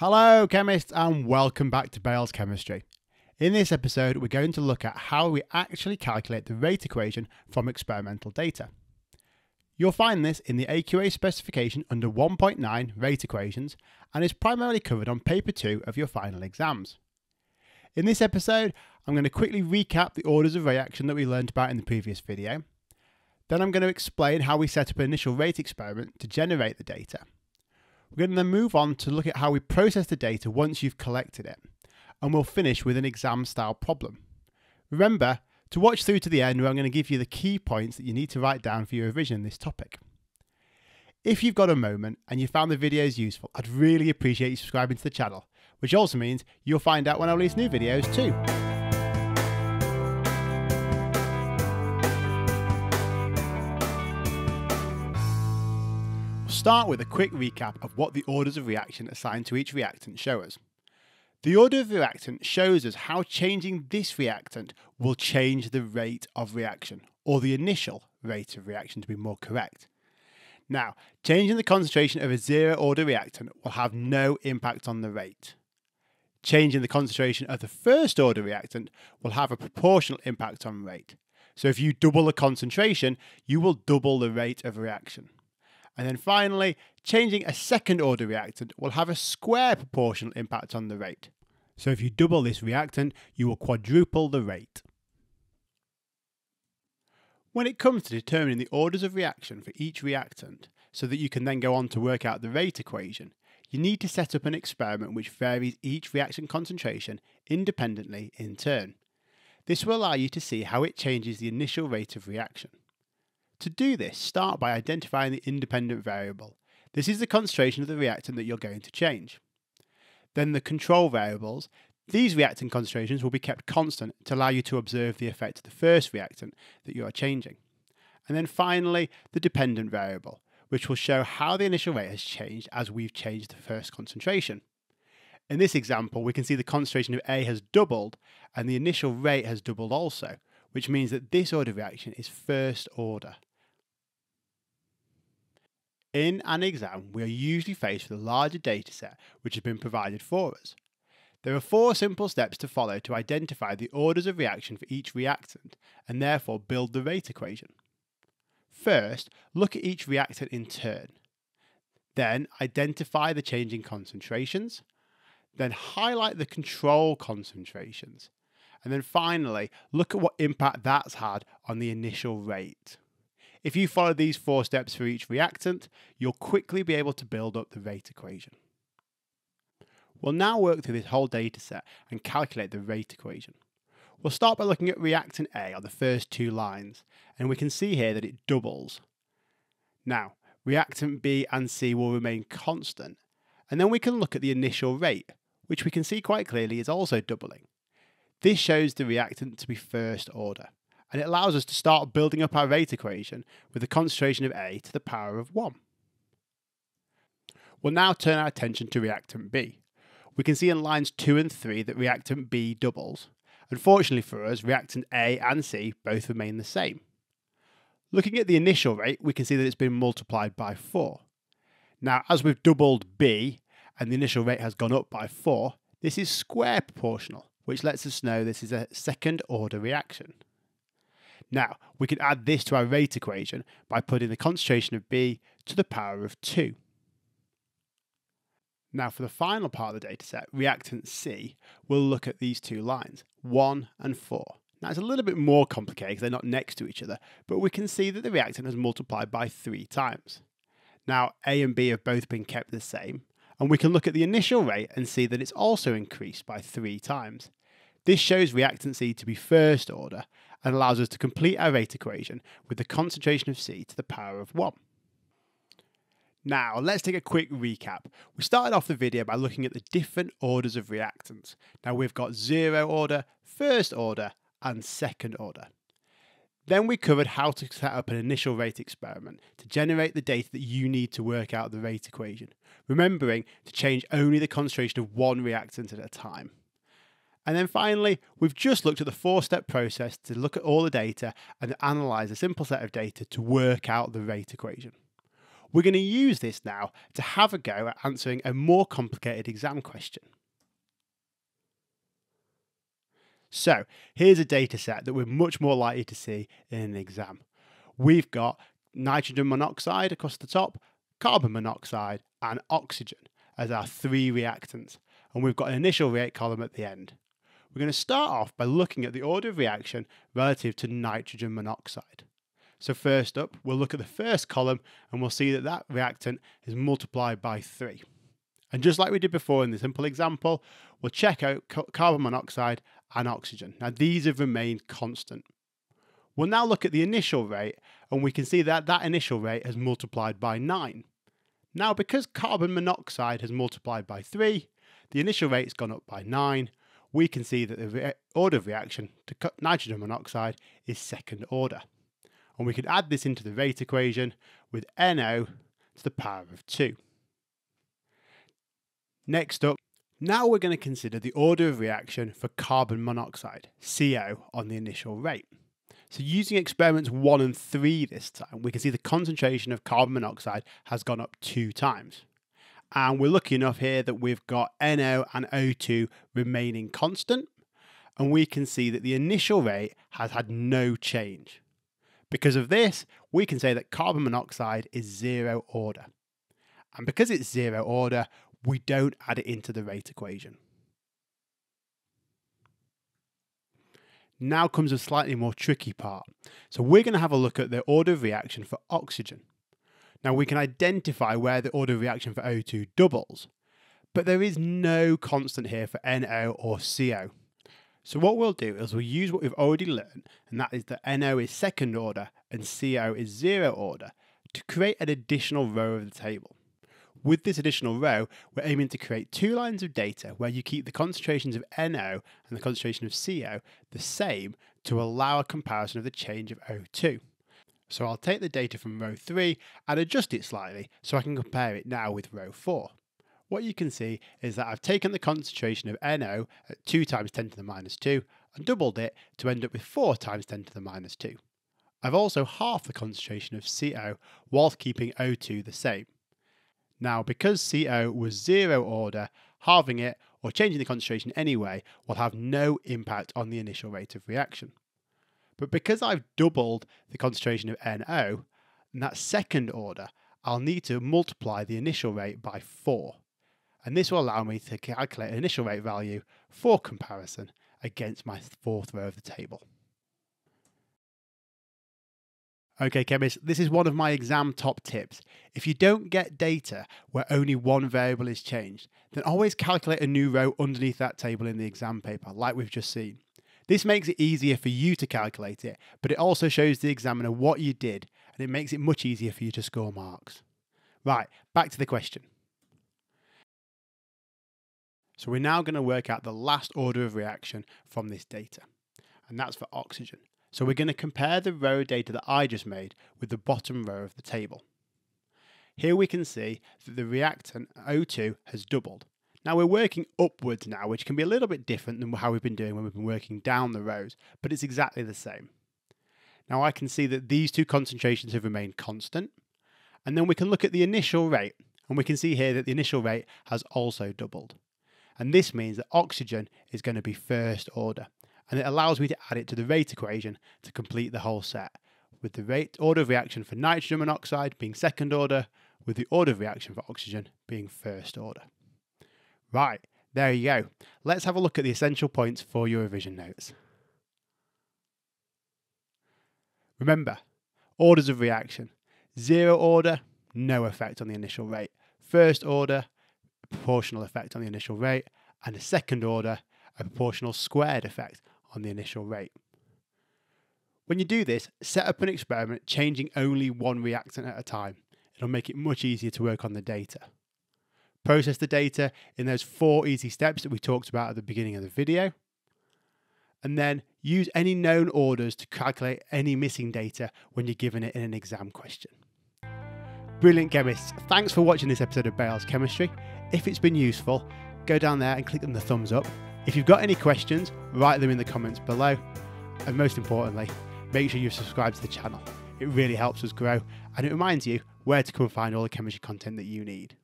Hello chemists and welcome back to Bale's Chemistry. In this episode we're going to look at how we actually calculate the rate equation from experimental data. You'll find this in the AQA specification under 1.9 rate equations and is primarily covered on paper 2 of your final exams. In this episode I'm going to quickly recap the orders of reaction that we learned about in the previous video. Then I'm going to explain how we set up an initial rate experiment to generate the data. We're going to then move on to look at how we process the data once you've collected it, and we'll finish with an exam style problem. Remember to watch through to the end where I'm going to give you the key points that you need to write down for your revision in this topic. If you've got a moment and you found the videos useful, I'd really appreciate you subscribing to the channel, which also means you'll find out when I release new videos too. Start with a quick recap of what the orders of reaction assigned to each reactant show us. The order of reactant shows us how changing this reactant will change the rate of reaction, or the initial rate of reaction to be more correct. Now, changing the concentration of a zero order reactant will have no impact on the rate. Changing the concentration of the first order reactant will have a proportional impact on rate. So if you double the concentration, you will double the rate of reaction. And then finally, changing a second order reactant will have a square proportional impact on the rate. So if you double this reactant, you will quadruple the rate. When it comes to determining the orders of reaction for each reactant, so that you can then go on to work out the rate equation, you need to set up an experiment which varies each reactant concentration independently in turn. This will allow you to see how it changes the initial rate of reaction. To do this, start by identifying the independent variable. This is the concentration of the reactant that you're going to change. Then the control variables. These reactant concentrations will be kept constant to allow you to observe the effect of the first reactant that you are changing. And then finally, the dependent variable, which will show how the initial rate has changed as we've changed the first concentration. In this example, we can see the concentration of A has doubled and the initial rate has doubled also, which means that this order of reaction is first order. In an exam, we are usually faced with a larger data set which has been provided for us. There are 4 simple steps to follow to identify the orders of reaction for each reactant and therefore build the rate equation. First, look at each reactant in turn. Then identify the changing concentrations. Then highlight the control concentrations. And then finally, look at what impact that's had on the initial rate. If you follow these 4 steps for each reactant, you'll quickly be able to build up the rate equation. We'll now work through this whole dataset and calculate the rate equation. We'll start by looking at reactant A on the first 2 lines, and we can see here that it doubles. Now, reactant B and C will remain constant, and then we can look at the initial rate, which we can see quite clearly is also doubling. This shows the reactant to be first order, and it allows us to start building up our rate equation with the concentration of A to the power of 1. We'll now turn our attention to reactant B. We can see in lines 2 and 3 that reactant B doubles. Unfortunately for us, reactant A and C both remain the same. Looking at the initial rate, we can see that it's been multiplied by 4. Now, as we've doubled B and the initial rate has gone up by 4, this is square proportional, which lets us know this is a second order reaction. Now, we can add this to our rate equation by putting the concentration of B to the power of 2. Now for the final part of the dataset, reactant C, we'll look at these 2 lines, 1 and 4. Now it's a little bit more complicated because they're not next to each other, but we can see that the reactant has multiplied by 3 times. Now A and B have both been kept the same, and we can look at the initial rate and see that it's also increased by 3 times. This shows reactant C to be first order, and allows us to complete our rate equation with the concentration of C to the power of 1. Now, let's take a quick recap. We started off the video by looking at the different orders of reactants. Now, we've got zero order, first order, and second order. Then we covered how to set up an initial rate experiment to generate the data that you need to work out the rate equation, remembering to change only the concentration of 1 reactant at a time. And then finally, we've just looked at the 4-step process to look at all the data and analyse a simple set of data to work out the rate equation. We're going to use this now to have a go at answering a more complicated exam question. So here's a data set that we're much more likely to see in an exam. We've got nitrogen monoxide across the top, carbon monoxide and oxygen as our three reactants. And we've got an initial rate column at the end. We're going to start off by looking at the order of reaction relative to nitrogen monoxide. So first up, we'll look at the first column and we'll see that that reactant is multiplied by 3. And just like we did before in the simple example, we'll check out carbon monoxide and oxygen. Now these have remained constant. We'll now look at the initial rate and we can see that that initial rate has multiplied by 9. Now because carbon monoxide has multiplied by 3, the initial rate's gone up by 9, we can see that the order of reaction to nitrogen monoxide is second order. And we could add this into the rate equation with NO to the power of 2. Next up, now we're going to consider the order of reaction for carbon monoxide, CO, on the initial rate. So using experiments 1 and 3 this time, we can see the concentration of carbon monoxide has gone up 2 times. And we're lucky enough here that we've got NO and O2 remaining constant. And we can see that the initial rate has had no change. Because of this, we can say that carbon monoxide is 0 order. And because it's 0 order, we don't add it into the rate equation. Now comes a slightly more tricky part. So we're going to have a look at the order of reaction for oxygen. Now we can identify where the order of reaction for O2 doubles, but there is no constant here for NO or CO. So what we'll do is we'll use what we've already learned, and that is that NO is second order and CO is 0 order, to create an additional row of the table. With this additional row, we're aiming to create 2 lines of data where you keep the concentrations of NO and the concentration of CO the same to allow a comparison of the change of O2. So I'll take the data from row 3 and adjust it slightly so I can compare it now with row 4. What you can see is that I've taken the concentration of NO at 2 × 10⁻², and doubled it to end up with 4 × 10⁻². I've also halved the concentration of CO whilst keeping O2 the same. Now because CO was 0 order, halving it or changing the concentration anyway will have no impact on the initial rate of reaction. But because I've doubled the concentration of NO, and that's second order, I'll need to multiply the initial rate by 4. And this will allow me to calculate an initial rate value for comparison against my 4th row of the table. Okay chemists, this is one of my exam top tips. If you don't get data where only one variable is changed, then always calculate a new row underneath that table in the exam paper, like we've just seen. This makes it easier for you to calculate it, but it also shows the examiner what you did, and it makes it much easier for you to score marks. Right, back to the question. So we're now going to work out the last order of reaction from this data, and that's for oxygen. So we're going to compare the row data that I just made with the bottom row of the table. Here we can see that the reactant O2 has doubled. Now we're working upwards now, which can be a little bit different than how we've been doing when we've been working down the rows, but it's exactly the same. Now I can see that these 2 concentrations have remained constant, and then we can look at the initial rate, and we can see here that the initial rate has also doubled. And this means that oxygen is going to be first order, and it allows me to add it to the rate equation to complete the whole set, with the rate order of reaction for nitrogen monoxide being second order, with the order of reaction for oxygen being first order. Right, there you go. Let's have a look at the essential points for your revision notes. Remember, orders of reaction. 0 order, no effect on the initial rate. First order, proportional effect on the initial rate. And a second order, a proportional squared effect on the initial rate. When you do this, set up an experiment changing only one reactant at a time. It'll make it much easier to work on the data. Process the data in those 4 easy steps that we talked about at the beginning of the video. And then use any known orders to calculate any missing data when you're given it in an exam question. Brilliant chemists, thanks for watching this episode of Bale's Chemistry. If it's been useful, go down there and click on the thumbs up. If you've got any questions, write them in the comments below. And most importantly, make sure you subscribe to the channel. It really helps us grow, and it reminds you where to come and find all the chemistry content that you need.